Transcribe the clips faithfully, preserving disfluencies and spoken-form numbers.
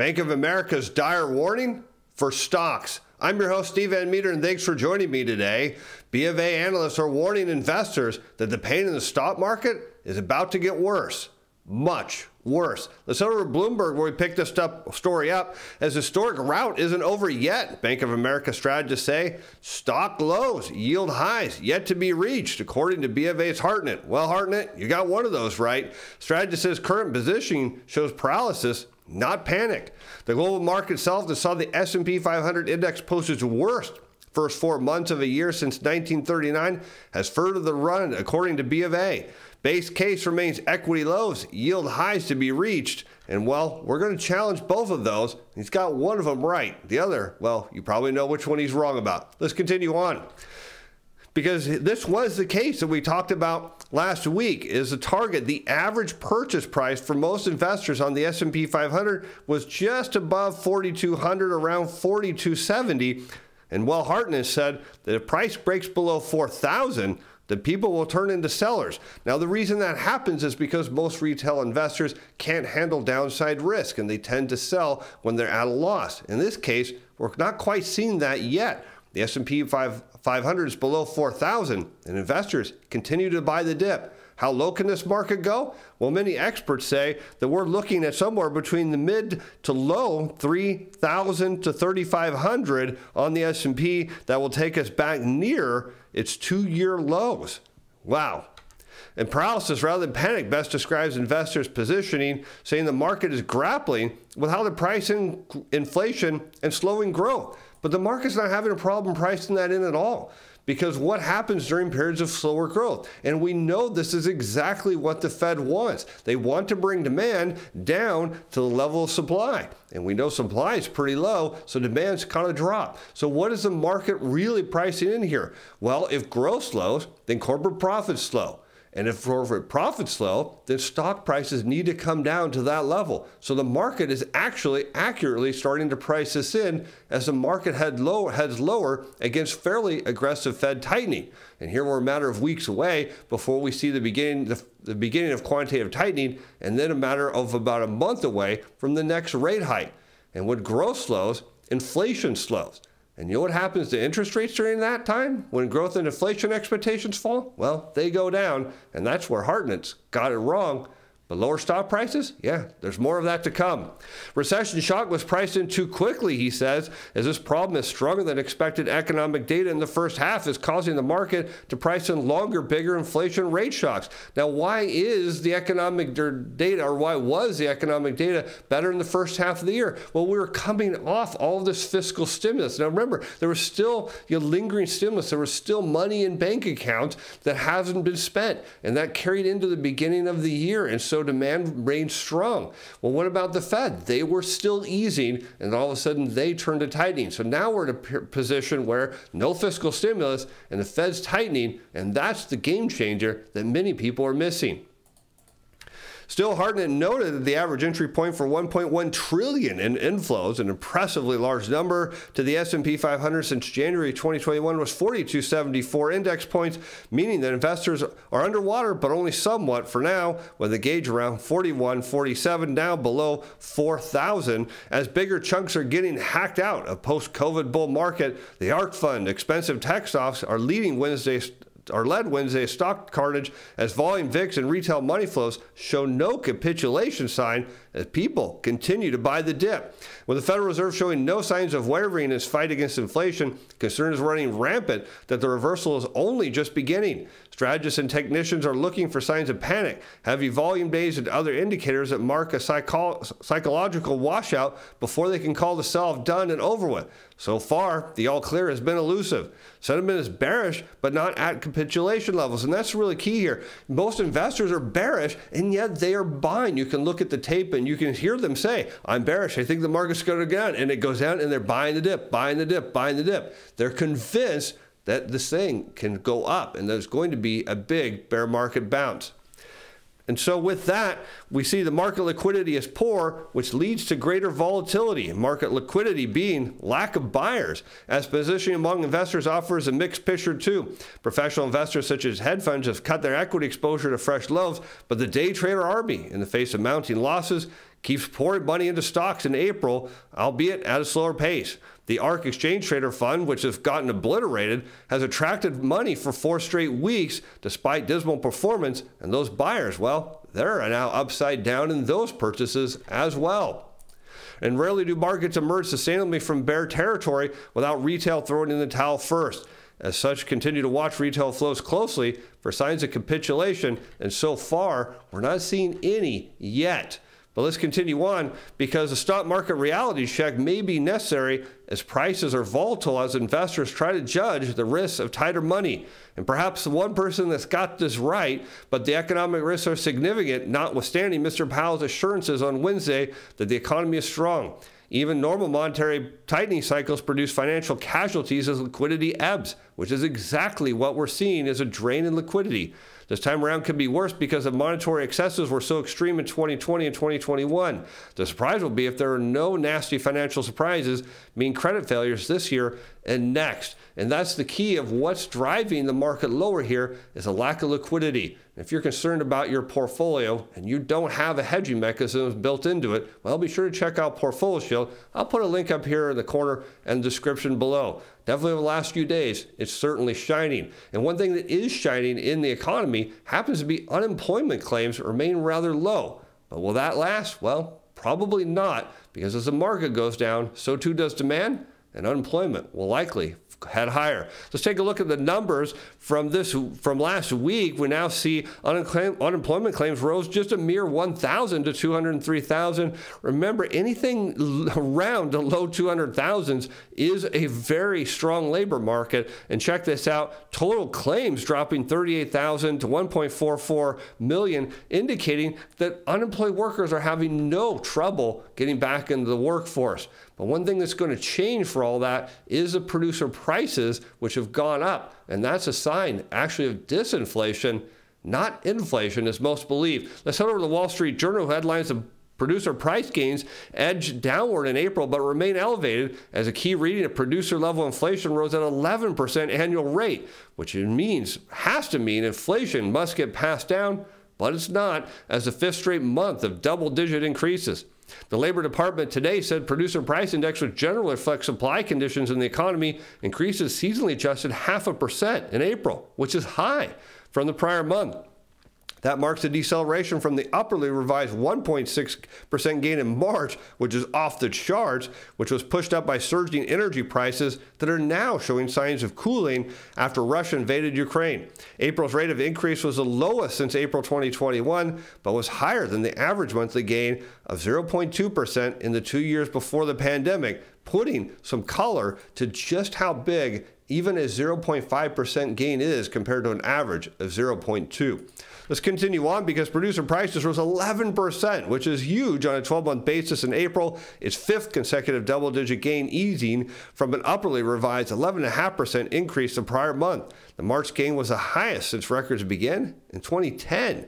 Bank of America's dire warning for stocks. I'm your host, Steven Van Metre, and thanks for joining me today. B of A analysts are warning investors that the pain in the stock market is about to get worse, much worse. Let's over to Bloomberg, where we picked this story up. As historic rout isn't over yet, Bank of America strategists say stock lows, yield highs yet to be reached, according to B of A's Hartnett. Well, Hartnett, you got one of those right. Strategist says current positioning shows paralysis, not panic. The global market itself that saw the S and P five hundred index post its worst first four months of a year since nineteen thirty-nine has furthered the run, according to B of A. Base case remains equity lows, yield highs to be reached. And, well, we're going to challenge both of those. He's got one of them right. The other, well, you probably know which one he's wrong about. Let's continue on. Because this was the case that we talked about last week, is the target. The average purchase price for most investors on the S and P five hundred was just above forty-two hundred, around forty-two seventy. And Will Hartnett said that if price breaks below four thousand, the people will turn into sellers. Now, the reason that happens is because most retail investors can't handle downside risk, and they tend to sell when they're at a loss. In this case, we're not quite seeing that yet. The S and P five hundred is below four thousand, and investors continue to buy the dip. How low can this market go? Well, many experts say that we're looking at somewhere between the mid to low three thousand to thirty-five hundred on the S and P. That will take us back near its two-year lows. Wow. And paralysis rather than panic best describes investors' positioning, saying the market is grappling with how to price in inflation and slowing growth. But the market's not having a problem pricing that in at all, because what happens during periods of slower growth? And we know this is exactly what the Fed wants. They want to bring demand down to the level of supply. And we know supply is pretty low, so demand's kind of drop. So what is the market really pricing in here? Well, if growth slows, then corporate profits slow. And if corporate profits slow, then stock prices need to come down to that level. So the market is actually accurately starting to price this in as the market head low, heads lower against fairly aggressive Fed tightening. And here we're a matter of weeks away before we see the beginning, the, the beginning of quantitative tightening, and then a matter of about a month away from the next rate hike. And when growth slows, inflation slows. And you know what happens to interest rates during that time? When growth and inflation expectations fall? Well, they go down, and that's where Hartnett's got it wrong. But lower stock prices? Yeah, there's more of that to come. Recession shock was priced in too quickly, he says, as this problem is stronger than expected. Economic data in the first half is causing the market to price in longer, bigger inflation rate shocks. Now, why is the economic data, or why was the economic data better in the first half of the year? Well, we were coming off all of this fiscal stimulus. Now, remember, there was still you know, lingering stimulus. There was still money in bank accounts that hasn't been spent, and that carried into the beginning of the year, and so demand remained strong. Well, what about the Fed? They were still easing, and all of a sudden, they turned to tightening. So now we're in a position where no fiscal stimulus, and the Fed's tightening, and that's the game changer that many people are missing. Still, Hartnett noted that the average entry point for one point one trillion dollars in inflows, an impressively large number, to the S and P five hundred since January twenty twenty-one was forty-two seventy-four index points, meaning that investors are underwater, but only somewhat for now, with the gauge around forty-one forty-seven, now below four thousand. As bigger chunks are getting hacked out of post-COVID bull market, the ARK fund, expensive tech stocks, are leading Wednesday's Or led Wednesday's stock carnage as volume, V I X, and retail money flows show no capitulation sign as people continue to buy the dip. With the Federal Reserve showing no signs of wavering in its fight against inflation, concern is running rampant that the reversal is only just beginning. Strategists and technicians are looking for signs of panic, heavy volume days, and other indicators that mark a psycho psychological washout before they can call the sell-off done and over with. So far, the all clear has been elusive. Sentiment is bearish, but not at capitulation levels, and that's really key here. Most investors are bearish, and yet they are buying. You can look at the tape, and you can hear them say, I'm bearish, I think the market's going to go down, and it goes down, and they're buying the dip, buying the dip, buying the dip. They're convinced that this thing can go up, and there's going to be a big bear market bounce. And so with that, we see the market liquidity is poor, which leads to greater volatility, market liquidity being lack of buyers, as positioning among investors offers a mixed picture too. Professional investors such as hedge funds have cut their equity exposure to fresh lows, but the day trader army, in the face of mounting losses, keeps pouring money into stocks in April, albeit at a slower pace. The ARK Exchange Trader Fund, which has gotten obliterated, has attracted money for four straight weeks despite dismal performance, and those buyers, well, they're now upside down in those purchases as well. And rarely do markets emerge sustainably from bear territory without retail throwing in the towel first. As such, continue to watch retail flows closely for signs of capitulation, and so far, we're not seeing any yet. But let's continue on, because the stock market reality check may be necessary as prices are volatile as investors try to judge the risks of tighter money. And perhaps the one person that's got this right, but the economic risks are significant, notwithstanding Mister Powell's assurances on Wednesday that the economy is strong. Even normal monetary tightening cycles produce financial casualties as liquidity ebbs, which is exactly what we're seeing as a drain in liquidity. This time around could be worse because the monetary excesses were so extreme in twenty twenty and twenty twenty-one. The surprise will be if there are no nasty financial surprises, meaning credit failures this year and next. And that's the key of what's driving the market lower here is a lack of liquidity. If you're concerned about your portfolio and you don't have a hedging mechanism built into it, well, be sure to check out Portfolio Shield. I'll put a link up here in the corner and description below. Definitely over the last few days, it's certainly shining. And one thing that is shining in the economy happens to be unemployment claims remain rather low. But will that last? Well, probably not, because as the market goes down, so too does demand, and unemployment will likely head higher. Let's take a look at the numbers from this from last week. We now see unemployment claims rose just a mere one thousand to two hundred three thousand. Remember, anything around the low two hundred thousands is a very strong labor market. And check this out: total claims dropping thirty-eight thousand to one point four four million, indicating that unemployed workers are having no trouble getting back into the workforce. But one thing that's going to change for all that is the producer prices, which have gone up. And that's a sign actually of disinflation, not inflation, as most believe. Let's head over to the Wall Street Journal, who headlines the producer price gains edged downward in April, but remain elevated. As a key reading, of producer level inflation rose at eleven percent annual rate, which means, has to mean inflation must get passed down, but it's not, as the fifth straight month of double digit increases. The Labor Department today said producer price index, which generally reflects supply conditions in the economy, increases seasonally adjusted half a percent in April, which is high from the prior month. That marks a deceleration from the upwardly revised one point six percent gain in March, which is off the charts, which was pushed up by surging energy prices that are now showing signs of cooling after Russia invaded Ukraine. April's rate of increase was the lowest since April twenty twenty-one, but was higher than the average monthly gain of zero point two percent in the two years before the pandemic, putting some color to just how big even a zero point five percent gain is compared to an average of zero point two. Let's continue on, because producer prices rose eleven percent, which is huge on a twelve-month basis in April. Its fifth consecutive double-digit gain, easing from an upwardly revised eleven point five percent increase the prior month. The March gain was the highest since records began in twenty ten.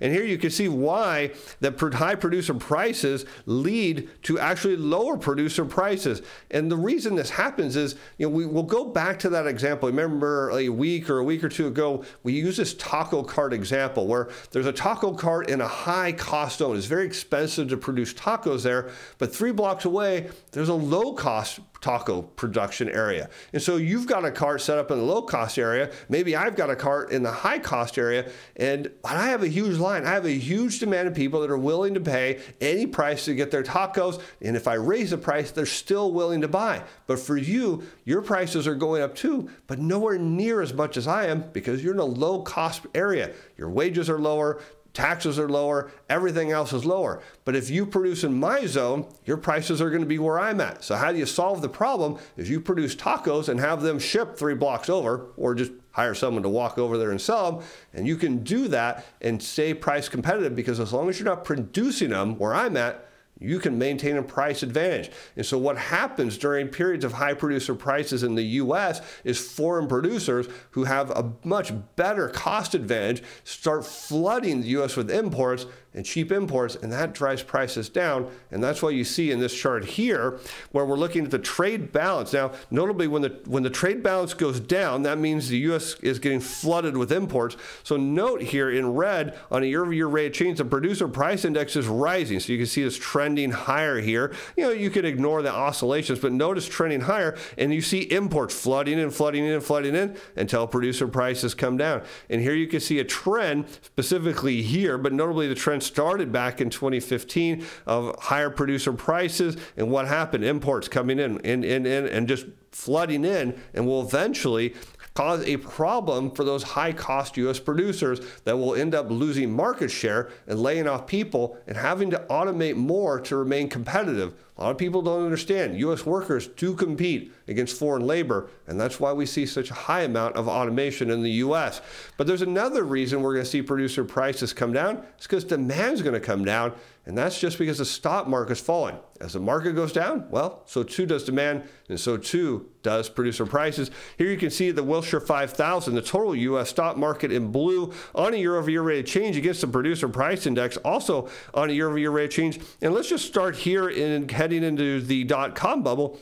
And here you can see why that high producer prices lead to actually lower producer prices. And the reason this happens is, you know, we will go back to that example. Remember a week or a week or two ago, we used this taco cart example where there's a taco cart in a high cost zone. It's very expensive to produce tacos there, but three blocks away, there's a low cost taco production area. And so you've got a cart set up in the low cost area. Maybe I've got a cart in the high cost area, and I have a huge line. I have a huge demand of people that are willing to pay any price to get their tacos. And if I raise the price, they're still willing to buy. But for you, your prices are going up too, but nowhere near as much as I am, because you're in a low cost area. Your wages are lower, taxes are lower, everything else is lower. But if you produce in my zone, your prices are going to be where I'm at. So how do you solve the problem? If you produce tacos and have them shipped three blocks over, or just hire someone to walk over there and sell them, and you can do that and stay price competitive, because as long as you're not producing them where I'm at, you can maintain a price advantage. And so what happens during periods of high producer prices in the U S is foreign producers who have a much better cost advantage start flooding the U S with imports, and cheap imports, and that drives prices down. And that's what you see in this chart here, where we're looking at the trade balance. Now, notably, when the when the trade balance goes down, that means the U S is getting flooded with imports. So note here in red, on a year-over-year rate of change, the producer price index is rising. So you can see it's trending higher here. You know, you could ignore the oscillations, but notice trending higher, and you see imports flooding in, flooding in, flooding in, until producer prices come down. And here you can see a trend, specifically here, but notably the trend started back in twenty fifteen of higher producer prices, and what happened? Imports coming in and, and, and, and just flooding in, and will eventually cause a problem for those high-cost U S producers that will end up losing market share and laying off people and having to automate more to remain competitive. A lot of people don't understand U S workers do compete against foreign labor, and that's why we see such a high amount of automation in the U S. But there's another reason we're going to see producer prices come down. It's because demand's going to come down, and that's just because the stock market's falling. As the market goes down, well, so too does demand, and so too does producer prices. Here you can see the Wilshire five thousand, the total U S stock market in blue, on a year-over-year rate of change against the producer price index, also on a year-over-year rate of change. And let's just start here in heading into the dot-com bubble.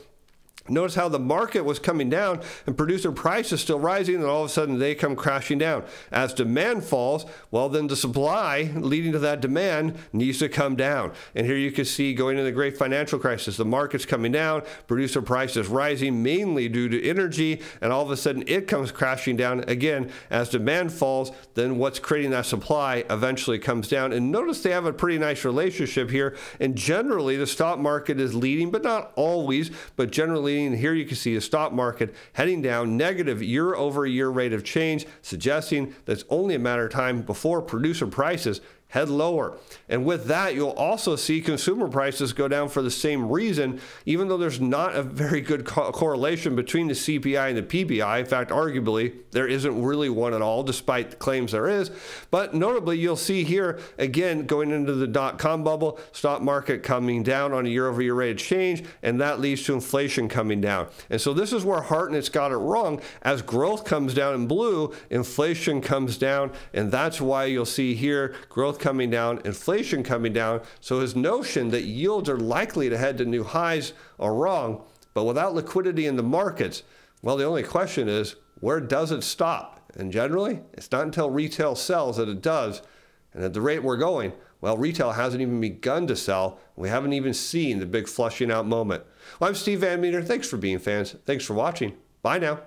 Notice how the market was coming down and producer prices still rising, and all of a sudden they come crashing down. As demand falls, well, then the supply leading to that demand needs to come down. And here you can see, going into the great financial crisis, the market's coming down, producer prices rising, mainly due to energy, and all of a sudden it comes crashing down again. As demand falls, then what's creating that supply eventually comes down. And notice they have a pretty nice relationship here, and generally the stock market is leading, but not always, but generally. And here you can see the stock market heading down, negative year-over-year rate of change, suggesting that it's only a matter of time before producer prices head lower. And with that, you'll also see consumer prices go down for the same reason, even though there's not a very good co correlation between the C P I and the P P I. In fact, arguably, there isn't really one at all, despite the claims there is. But notably, you'll see here, again, going into the dot-com bubble, stock market coming down on a year-over-year rate of change, and that leads to inflation coming down. And so this is where Hartnett's got it wrong. As growth comes down in blue, inflation comes down, and that's why you'll see here growth coming down, inflation coming down. So his notion that yields are likely to head to new highs are wrong. But without liquidity in the markets, well, the only question is, where does it stop? And generally, it's not until retail sells that it does. And at the rate we're going, well, retail hasn't even begun to sell. We haven't even seen the big flushing out moment. Well, I'm Steve Van Metre. Thanks for being fans. Thanks for watching. Bye now.